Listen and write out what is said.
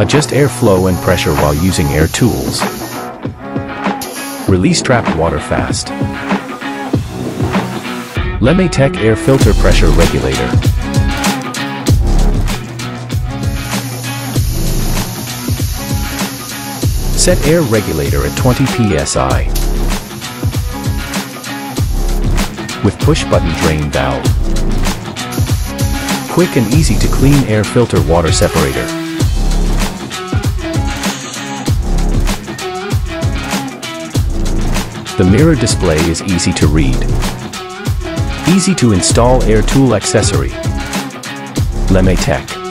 Adjust airflow and pressure while using air tools. Release trapped water fast. Lematec Air Filter Pressure Regulator. Set air regulator at 20 PSI. With push-button drain valve. Quick and easy to clean air filter water separator. The mirror display is easy to read. Easy to install air tool accessory. Lematec.